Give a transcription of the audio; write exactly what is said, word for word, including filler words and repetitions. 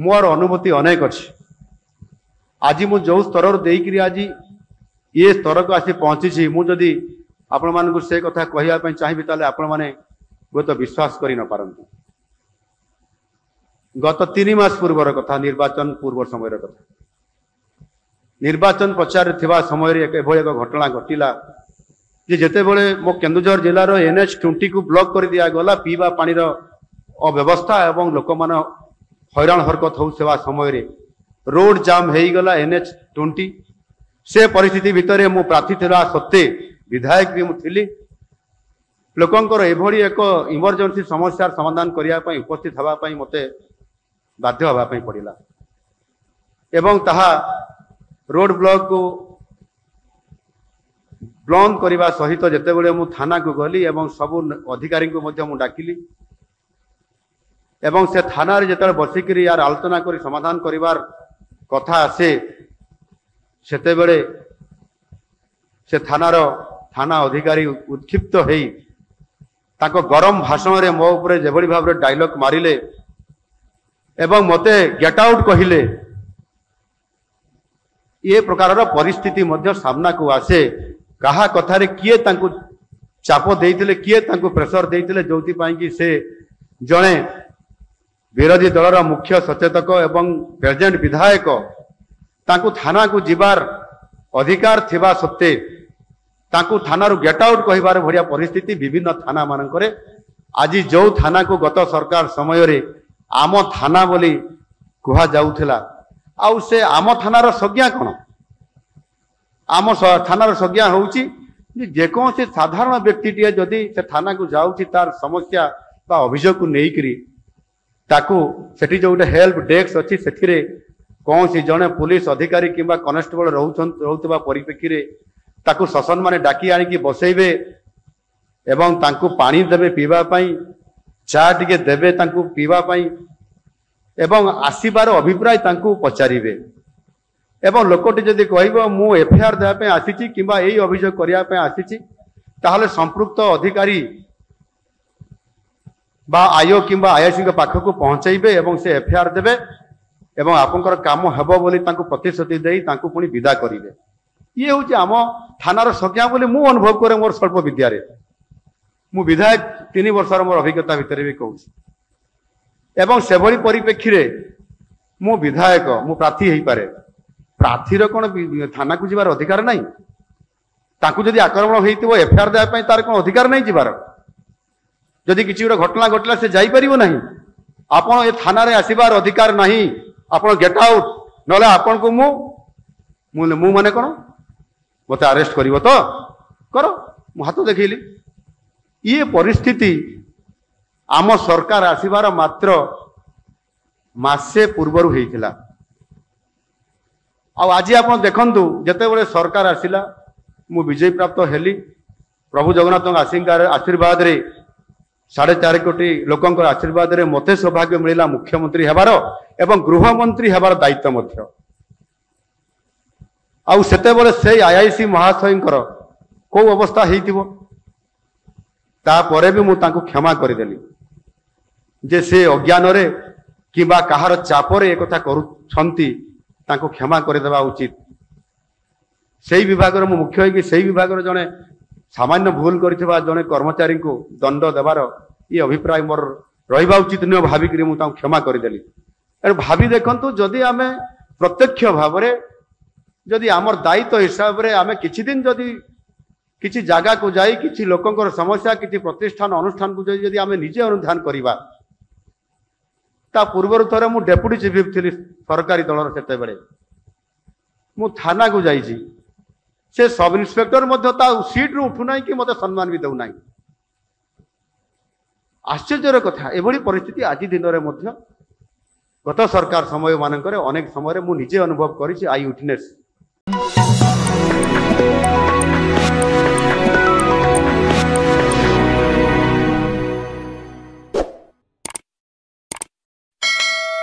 ମୋର ଅନୁଭୂତି ଅନେକ ଅଛି। ଆଜି ମୁଁ ଯେଉଁ ସ୍ତରରୁ ଦେଇକରି ଆଜି ଏ ସ୍ତରକୁ ଆସି ପହଞ୍ଚିଛି, ମୁଁ ଯଦି ଆପଣମାନଙ୍କୁ ସେ କଥା କହିବା ପାଇଁ ଚାହିଁବି ତାହେଲେ ଆପଣମାନେ ହୁଏତ ବିଶ୍ୱାସ କରିନପାରନ୍ତି। ଗତ ତିନି ମାସ ପୂର୍ବର କଥା, ନିର୍ବାଚନ ପୂର୍ବ ସମୟର କଥା। ନିର୍ବାଚନ ପ୍ରଚାରରେ ଥିବା ସମୟରେ ଏଭଳି ଏକ ଘଟଣା ଘଟିଲା ଯେ ଯେତେବେଳେ ମୋ କେନ୍ଦୁଝର ଜିଲ୍ଲାର ଏନ୍ଏଚ୍ ଟ୍ୱେଣ୍ଟିକୁ ବ୍ଲକ୍ କରି ଦିଆଗଲା, ପିଇବା ପାଣିର ଅବ୍ୟବସ୍ଥା ଏବଂ ଲୋକମାନେ হইরাণ হরকত হওয়া সময় রোড জাম হয়ে গেল এনএচ টোয়েন্টি। সে পরিস্থিতি ভিতরে মু প্রার্থী লা সত্ত্বে, বিধায়ক বি মুলি, লোকর এভাবে এক ইমরজেন্সি সমস্যার সমাধান করা উপস্থিত হওয়া মতো বাধ্য হওয়া পড়া এবং তাহা রোড ব্লক বন্ধ করা সহিত যেতবে মু থানাকু গলি এবং সবু অধিকারী ডাকিলি এবং সে থানার যেত বসিকি আর আলোচনা করে সমাধান করিবার কথা আসে, সেতবে সে থানার থানা অধিকারী উৎক্ষিপ্ত হয়ে তাঁর গরম ভাষণে মো উপরে যেভাবে ভাবে ডায়লগ মারিলে এবং মতে গেট আউট কহিলে। এ প্রকারর পরিস্থিতি মধ্য সামনাকু আসে, কাহা কথারে কিয়ে তাঁকু চাপ দেইতিলে, কিয়ে তাঁকু প্রেসর দেইতিলে, যোউতিপাই কি সে জনে বিরোধী দলর মুখ্য সচেতক এবং প্রেজেন্ট বিধায়ক তাঁকু থানাকু যাবার অধিকার থিবা সত্ত্বে তাঁকু থানার গেট আউট কহিবার ভড়িয়া পরিস্থিতি বিভিন্ন থানা মানকরে। আজি যৌ থানাকু গত সরকার সময়রে আম থানা বলি কুহা যাউথিলা, আউ সে আম থানার সংজ্ঞা কোন? আম থানার সংজ্ঞা হউচি যে যেকোনসি সাধারণ ব্যক্তিটিয়ে যদি সে থানাকু যাউচি তার সমস্যা বা অভিযোগকু নেইকরি তাকু সেটি যেটা হেল্প ডেস্ক অছি সেথিরে কোনসি জনে পুলিশ অধিকারী কিংবা কনস্টেবল রহুছন রহুতবা পরিপ্রেক্ষীরে তাকু শাসন মানে ডাকি আনিকি বসাইবে এবং তাঁকু পানি দেবে পিবা পাই, চা টিকে দেবে তাঁকু পিবা পাই এবং আসিবার অভিপ্রায় তাঁকু পচারিবে এবং লোকটি যদি কহিব মু এফআইআর দেওয়া পাই আসিছি কিংবা এই অভিযোগ করিয়া পাই আসিছি, তাহলে সম্পৃক্ত অধিকারী বা আইও কিংবা আইআইসি পাখক পৌঁছাইবে এবং সে এফআইআর দেবে এবং আপনার কাম হব বলে তাঁকু প্রতিশ্রুতি দিয়ে তাঁকু পুনি বিদা করিবে। ইয়ে হচ্ছে আম থানার সংজ্ঞা বলে মু অনুভব করে মোর স্বল্প বিদ্যারে, মু বিধায়ক তিন বর্ষর মোর অভিজ্ঞতা ভিতরে বি কৌছি এবং সেভাবে পরিপ্রেক্ষীরে মু বিধায়ক মু প্রার্থী হইপারে। প্রার্থীর কোন থানাকু যাবার অধিকার নাই? তাঁকু যদি আক্রমণ হইতিব এফআইআর দেওয়া পাই তার কোন অধিকার নাই যাবার? যদি কিছু গোটে ঘটনা ঘটলা সে যাইপারিব না? আপনার এ থানার আসবার অধিকার না, আপনার গেট আউট, নহলে আপনার মু মু মানে কোন মতো আরেস্ট করব তো কর, মু হাত দেখাইলি। ইয়ে পরিস্থিতি আম সরকার আসবার মাত্র মাসে পূর্বর হয়েছিল। আজি আপনার দেখুন যেতবে সরকার আসিলা, মু বিজয় প্রাপ্ত হলি প্রভু জগন্নাথ আশীর্বাদে, সাড়ে চারি কোটি লোকর আশীর্বাদে মতে সৌভাগ্য মিলিলা মুখ্যমন্ত্রী হবার এবং গৃহমন্ত্রী হবার দায়িত্ব মধ্য। আউ সেতবেলে সেই আইআইসি মহাশয়ঙ্কর কেউ অবস্থা হয়েছিল, তাপরে বি মু তাঁকু ক্ষমা করেদেলি যে সে অজ্ঞানরে কিংবা কাহার চাপরে একথা করুছন্তি, তাঁকু ক্ষমা করে দেওয়া উচিত। সেই বিভাগের মু মুখ্য হয়েকি সেই বিভাগের জনে সামান্য ভুল করে জনে কর্মচারী দণ্ড দেবার ই অভিপ্রায় মোর রহবা উচিত নুহে ভাবিকি মু তাঁকু ক্ষমা করেদেলি। এর ভাবি দেখুন যদি আমি প্রত্যক্ষ ভাবে যদি আমার দায়িত্ব হিসাবে আমি কিছুদিন যদি কিছু জায়গাকে যাই কিছু লোকর সমস্যা কিছু প্রতিষ্ঠান অনুষ্ঠানকে যদি আমি নিজে অনুধান করা। তা পূর্বর থরে মু ডেপুটি চিফ ছিলি সরকারি দলর, সেতবে মু থানাকু যাইছি, সে সব ইন্সপেক্টর মধ্যে তা সিট্রু উঠু নাই কি মতো সম্মান বি দেউ নাই। আশ্চর্যের কথা, এভাবে পরিস্থিতি আজি দিনের মধ্যে গত সরকার সময় মানকরে অনেক সময় মু নিজে অনুভব করেছি। I witness.